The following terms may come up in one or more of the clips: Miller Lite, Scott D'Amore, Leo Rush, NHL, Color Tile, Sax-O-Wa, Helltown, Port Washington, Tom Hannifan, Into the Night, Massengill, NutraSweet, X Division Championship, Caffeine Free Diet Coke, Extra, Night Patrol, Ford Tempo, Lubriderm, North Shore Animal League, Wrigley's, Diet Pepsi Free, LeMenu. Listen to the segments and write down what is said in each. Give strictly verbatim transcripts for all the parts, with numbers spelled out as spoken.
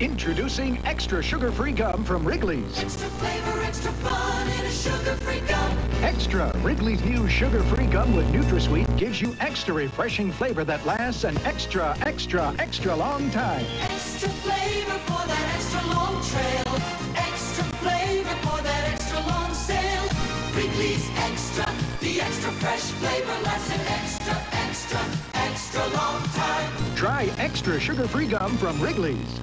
Introducing Extra Sugar-Free Gum from Wrigley's. Extra flavor, extra fun in a sugar-free gum. Extra, Wrigley's new sugar-free gum with NutraSweet gives you extra refreshing flavor that lasts an extra, extra, extra long time. Extra flavor for that extra long trail. Extra flavor for that extra long sail. Wrigley's Extra, the extra fresh flavor lasts an extra, extra, extra long time. Try Extra Sugar-Free Gum from Wrigley's.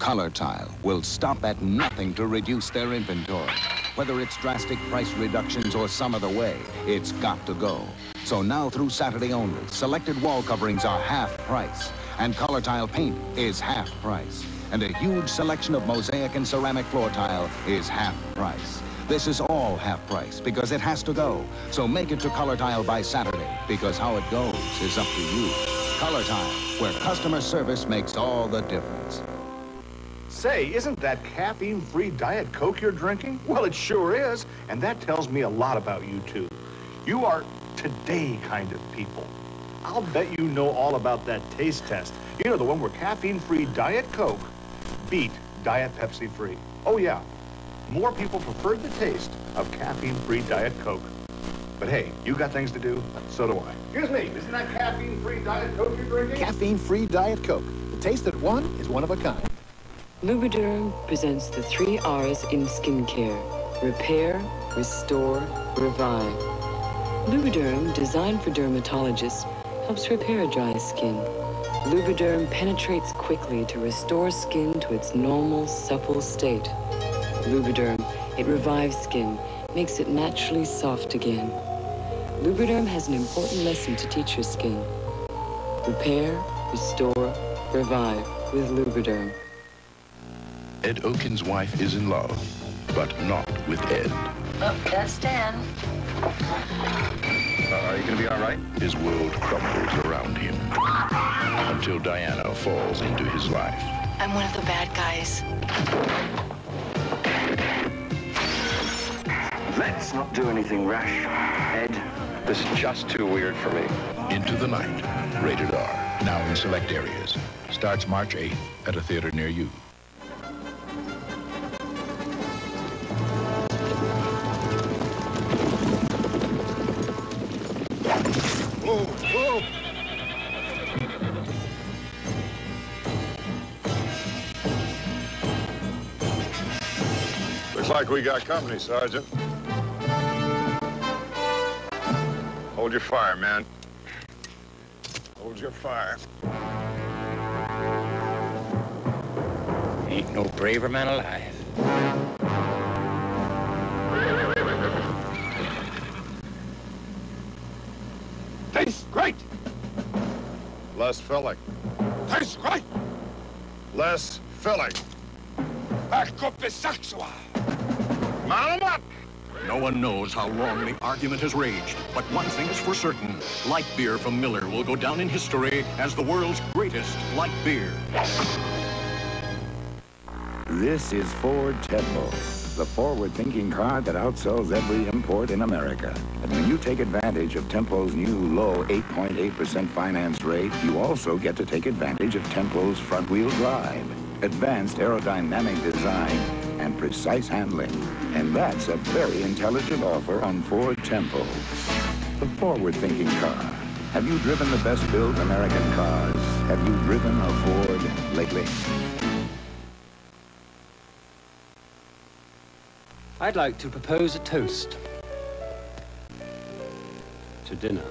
Color Tile will stop at nothing to reduce their inventory. Whether it's drastic price reductions or some other way, it's got to go. So now through Saturday only, selected wall coverings are half price, and Color Tile paint is half price, and a huge selection of mosaic and ceramic floor tile is half price. This is all half price because it has to go. So make it to Color Tile by Saturday, because how it goes is up to you. Color Tile, where customer service makes all the difference. Say, isn't that caffeine-free Diet Coke you're drinking? Well, it sure is, and that tells me a lot about you two. You are today kind of people. I'll bet you know all about that taste test. You know, the one where caffeine-free Diet Coke beat Diet Pepsi Free. Oh, yeah. More people preferred the taste of caffeine-free Diet Coke. But hey, you got things to do, so do I. Excuse me, isn't that caffeine-free Diet Coke you're drinking? Caffeine-free Diet Coke. The taste that won is one of a kind. Lubriderm presents the three R's in skincare: repair, restore, revive. Lubriderm, designed for dermatologists, helps repair dry skin. Lubriderm penetrates quickly to restore skin to its normal, supple state. Lubriderm, it revives skin, makes it naturally soft again. Lubriderm has an important lesson to teach your skin. Repair, restore, revive with Lubriderm. Ed Oken's wife is in love, but not with Ed. Oh, that's Dan. Uh, are you going to be all right? His world crumbles around him until Diana falls into his life. I'm one of the bad guys. Let's not do anything rash, Ed. This is just too weird for me. Into the Night, rated R, now in select areas. Starts March eighth at a theater near you. Looks like we got company, Sergeant. Hold your fire, man. Hold your fire. Ain't no braver man alive. Tastes great. Less filling. Tastes great. Less filling. Back up the Sax-O-Wa. No one knows how long the argument has raged, but one thing is for certain. Light beer from Miller will go down in history as the world's greatest light beer. This is Ford Tempo, the forward-thinking car that outsells every import in America. And when you take advantage of Tempo's new low eight point eight percent finance rate, you also get to take advantage of Tempo's front-wheel drive, advanced aerodynamic design, and precise handling. And that's a very intelligent offer on Ford Tempo, the forward-thinking car. Have you driven the best-built American cars? Have you driven a Ford lately? I'd like to propose a toast. To dinner.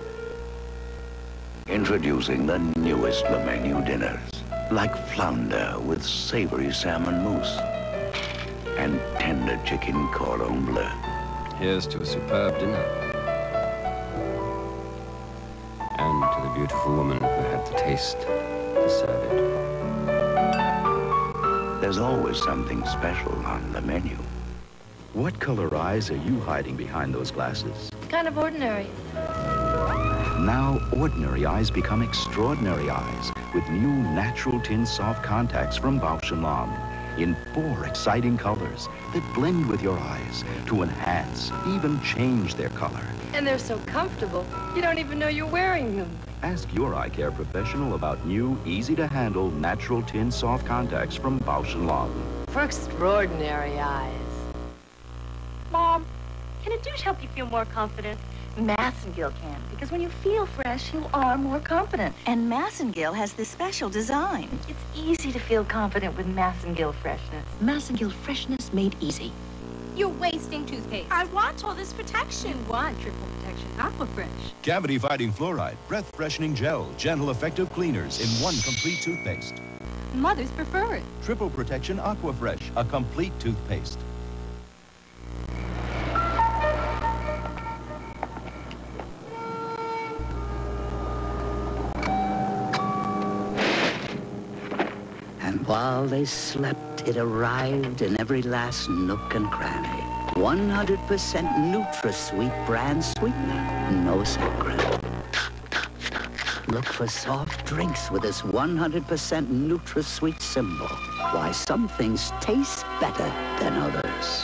Introducing the newest LeMenu dinners, like flounder with savory salmon mousse and tender chicken cordon bleu. Here's to a superb dinner. And to the beautiful woman who had the taste to serve it. There's always something special on the menu. What color eyes are you hiding behind those glasses? Kind of ordinary. Now ordinary eyes become extraordinary eyes with new natural tin soft contacts from Bausch and Lomb. in four exciting colors that blend with your eyes to enhance, even change their color. And they're so comfortable, you don't even know you're wearing them. Ask your eye care professional about new, easy-to-handle, natural tin soft contacts from Bausch and Lomb. For extraordinary eyes. Mom, can a douche help you feel more confident? Massengill can, because when you feel fresh, you are more confident. And Massengill has this special design. It's easy to feel confident with Massengill freshness. Massengill freshness made easy. You're wasting toothpaste. I want all this protection. You want triple protection. Aquafresh. Cavity-fighting fluoride, breath-freshening gel, gentle, effective cleaners in one complete toothpaste. Mothers prefer it. Triple protection Aquafresh, a complete toothpaste. While they slept, it arrived in every last nook and cranny. one hundred percent NutraSweet brand sweetener. No saccharin. Look for soft drinks with this one hundred percent NutraSweet symbol. Why some things taste better than others.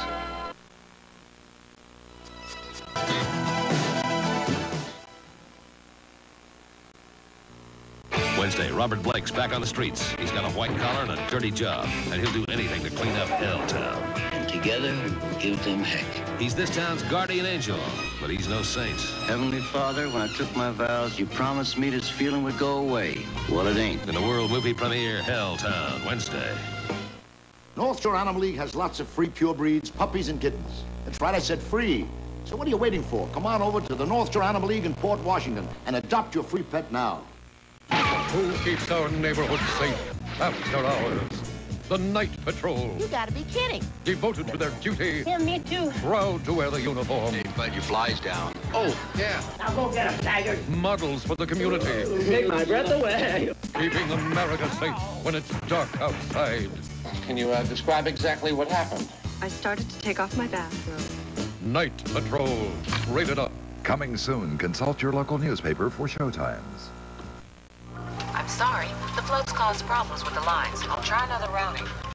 Wednesday, Robert Blake's back on the streets. He's got a white collar and a dirty job, and he'll do anything to clean up Helltown. And together, we'll give them heck. He's this town's guardian angel, but he's no saint. Heavenly Father, when I took my vows, you promised me this feeling would go away. Well, it ain't. In the world movie premiere, Helltown, Wednesday. North Shore Animal League has lots of free pure breeds, puppies and kittens. That's right, I said free. So what are you waiting for? Come on over to the North Shore Animal League in Port Washington and adopt your free pet now. Who keeps our neighborhood safe after hours? The Night Patrol. You gotta be kidding. Devoted to their duty. Yeah, me too. Proud to wear the uniform. Hey, glad you flies down. Oh, yeah. I'll go get a tiger. Models for the community. Take my breath away. Keeping America safe when it's dark outside. Can you uh, describe exactly what happened? I started to take off my bathrobe. Night Patrol. Rated up. Coming soon. Consult your local newspaper for showtimes. Sorry, the floats caused problems with the lines. I'll try another routing.